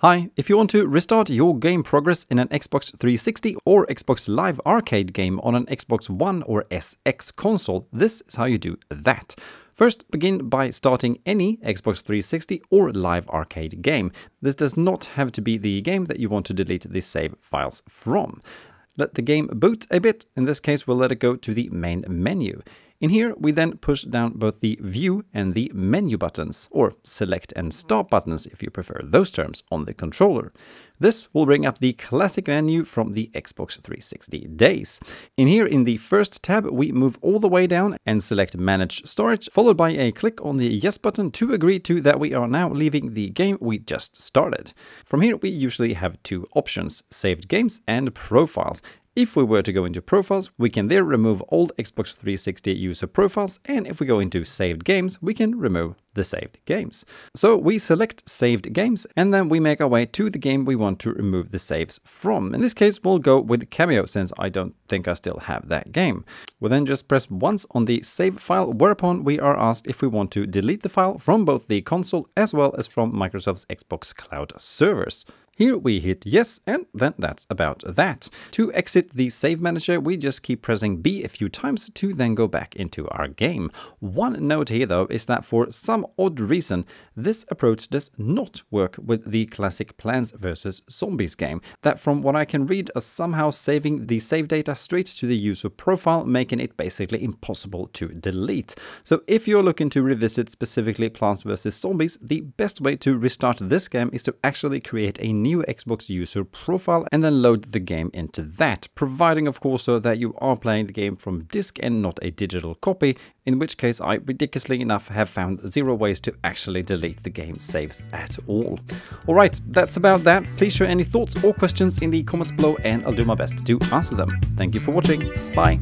Hi, if you want to restart your game progress in an Xbox 360 or Xbox Live Arcade game on an Xbox One or SX console, this is how you do that. First, begin by starting any Xbox 360 or Live Arcade game. This does not have to be the game that you want to delete the save files from. Let the game boot a bit. In this case, we'll let it go to the main menu. In here, we then push down both the View and the Menu buttons, or Select and Start buttons if you prefer those terms, on the controller. This will bring up the classic menu from the Xbox 360 days. In here, in the first tab, we move all the way down and select Manage Storage, followed by a click on the Yes button to agree to that we are now leaving the game we just started. From here, we usually have two options, Saved Games and Profiles. If we were to go into Profiles, we can there remove old Xbox 360 user profiles, and if we go into Saved Games, we can remove the saved games. So we select Saved Games, and then we make our way to the game we want to remove the saves from. In this case, we'll go with Cameo, since I don't think I still have that game. We'll then just press once on the save file, whereupon we are asked if we want to delete the file from both the console as well as from Microsoft's Xbox Cloud servers. Here we hit yes, and then that's about that. To exit the save manager, we just keep pressing B a few times to then go back into our game. One note here though is that for some odd reason, this approach does not work with the classic Plants vs Zombies game, that from what I can read is somehow saving the save data straight to the user profile, making it basically impossible to delete. So if you're looking to revisit specifically Plants vs Zombies, the best way to restart this game is to actually create a new Xbox user profile and then load the game into that, providing of course so that you are playing the game from disk and not a digital copy, in which case I ridiculously enough have found zero ways to actually delete the game saves at all. Alright, that's about that. Please share any thoughts or questions in the comments below and I'll do my best to answer them. Thank you for watching. Bye!